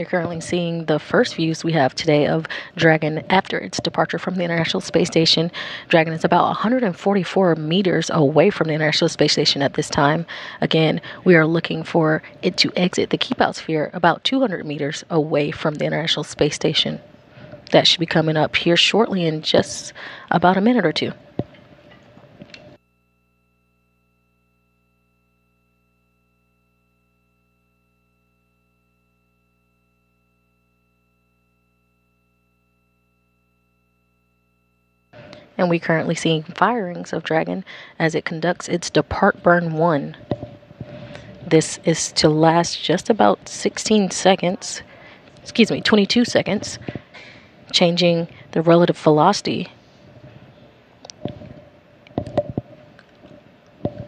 You're currently seeing the first views we have today of Dragon after its departure from the International Space Station. Dragon is about 144 meters away from the International Space Station at this time. Again, we are looking for it to exit the keep out sphere about 200 meters away from the International Space Station. That should be coming up here shortly in just about a minute or two. And we're currently seeing firings of Dragon as it conducts its Depart Burn 1. This is to last just about 16 seconds, excuse me, 22 seconds, changing the relative velocity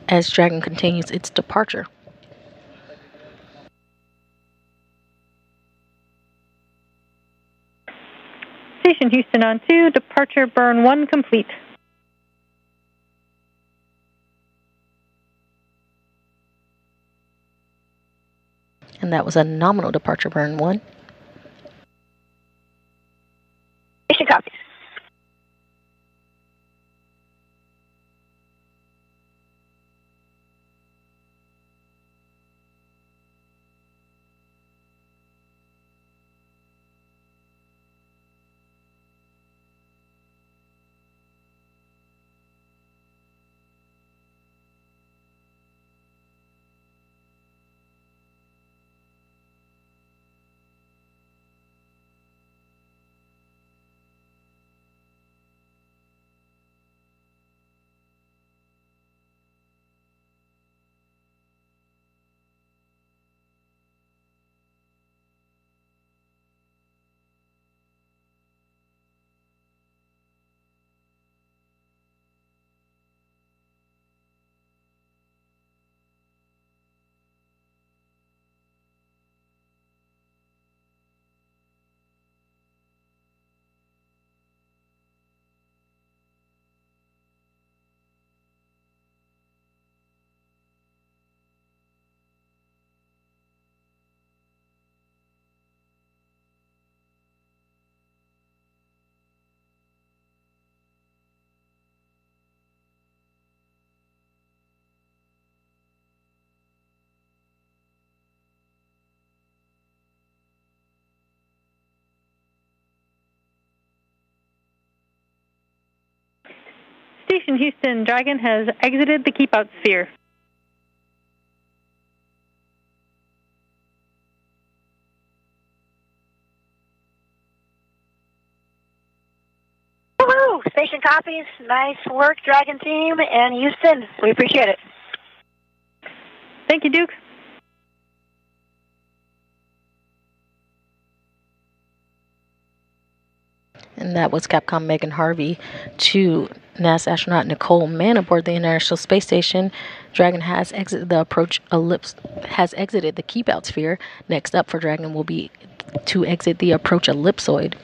as Dragon continues its departure. Station Houston on 2, departure burn 1 complete. And that was a nominal departure burn 1. Station copy. Station Houston, Dragon has exited the keep-out sphere. Woo-hoo! Station copies. Nice work, Dragon team, and Houston, we appreciate it. Thank you, Duke. And that was Capcom Megan Harvey to NASA astronaut Nicole Mann aboard the International Space Station. Dragon has exited the approach ellipse, has exited the keep out sphere. Next up for Dragon will be to exit the approach ellipsoid.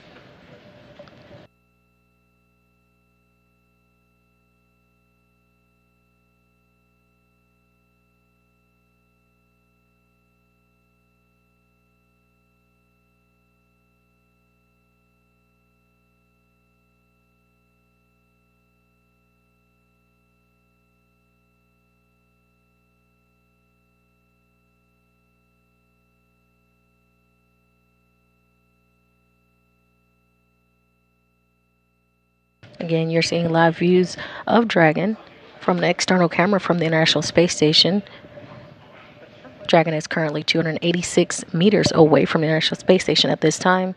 Again, you're seeing live views of Dragon from an external camera from the International Space Station. Dragon is currently 286 meters away from the International Space Station at this time.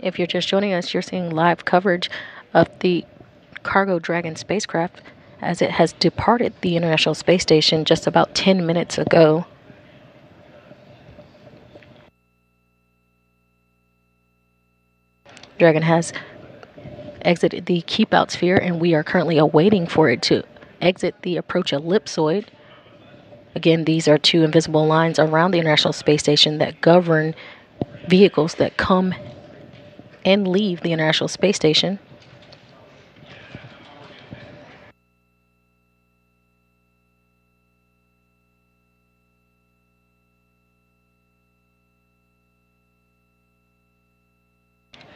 If you're just joining us, you're seeing live coverage of the cargo Dragon spacecraft as it has departed the International Space Station just about 10 minutes ago. Dragon has exited the keep-out sphere, and we are currently awaiting for it to exit the approach ellipsoid. Again, these are two invisible lines around the International Space Station that govern vehicles that come and leave the International Space Station.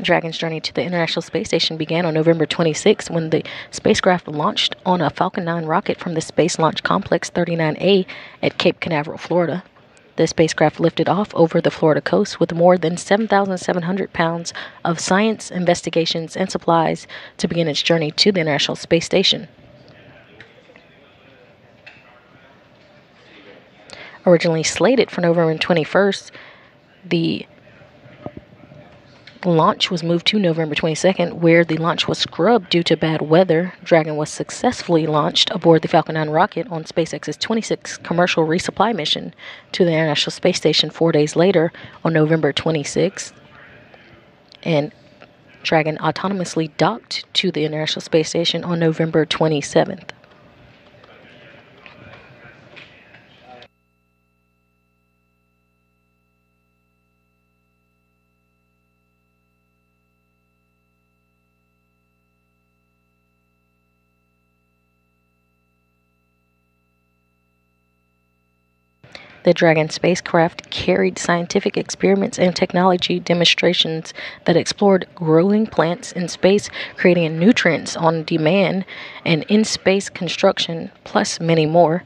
Dragon's journey to the International Space Station began on November 26 when the spacecraft launched on a Falcon 9 rocket from the Space Launch Complex 39A at Cape Canaveral, Florida. The spacecraft lifted off over the Florida coast with more than 7,700 pounds of science, investigations, and supplies to begin its journey to the International Space Station. Originally slated for November 21st, the launch was moved to November 22nd, where the launch was scrubbed due to bad weather. Dragon was successfully launched aboard the Falcon 9 rocket on SpaceX's 26th commercial resupply mission to the International Space Station 4 days later on November 26th. And Dragon autonomously docked to the International Space Station on November 27th. The Dragon spacecraft carried scientific experiments and technology demonstrations that explored growing plants in space, creating nutrients on demand, and in-space construction, plus many more.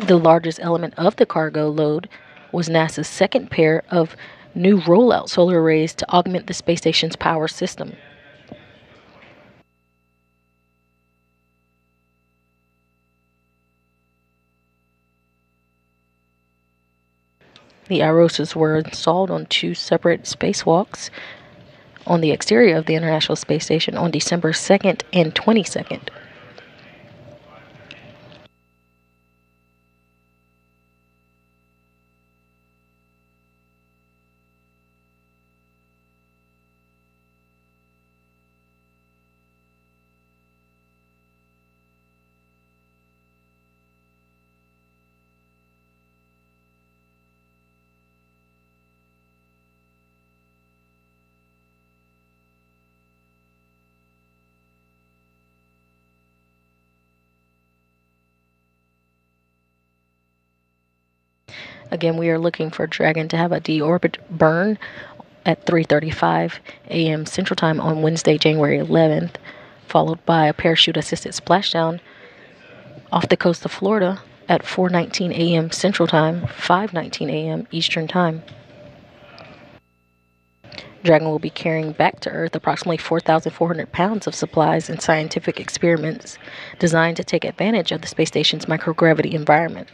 The largest element of the cargo load was NASA's second pair of new rollout solar arrays to augment the space station's power system. The IROSAs were installed on two separate spacewalks on the exterior of the International Space Station on December 2nd and 22nd. Again, we are looking for Dragon to have a deorbit burn at 3:35 a.m. Central Time on Wednesday, January 11th, followed by a parachute-assisted splashdown off the coast of Florida at 4:19 a.m. Central Time, 5:19 a.m. Eastern Time. Dragon will be carrying back to Earth approximately 4,400 pounds of supplies and scientific experiments designed to take advantage of the space station's microgravity environment.